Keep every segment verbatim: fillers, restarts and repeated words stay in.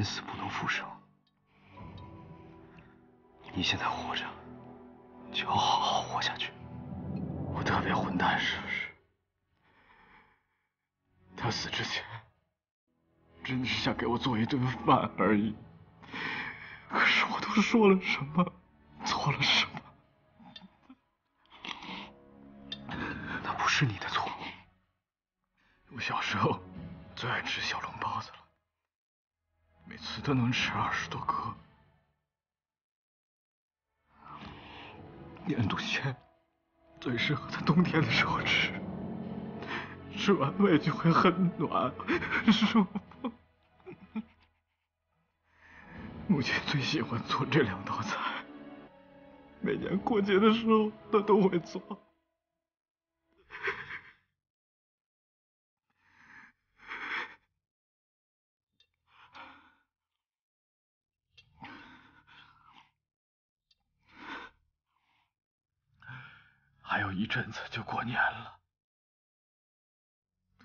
人死不能复生。你现在活着，就要好好活下去。我特别混蛋是不是？他死之前，真的是想给我做一顿饭而已。可是我都说了什么，做了什么？ 那不是你的错。我小时候最爱吃小笼包子了，每次都能吃二十多颗。盐笃鲜最适合在冬天的时候吃，吃完胃就会很暖，很舒服。母亲最喜欢做这两道菜，每年过节的时候她都会做。 还有一阵子就过年了，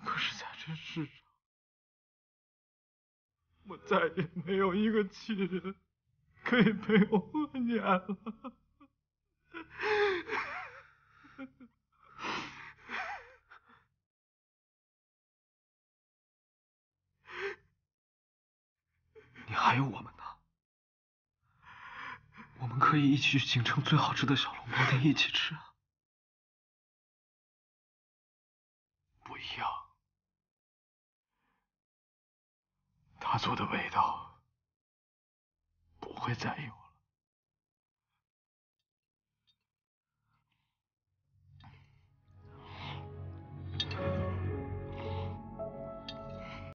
可是在这世上，我再也没有一个亲人可以陪我过年了。你还有我们呢，我们可以一起去锦城最好吃的小笼包店一起吃啊。 不一样，他做的味道不会再有。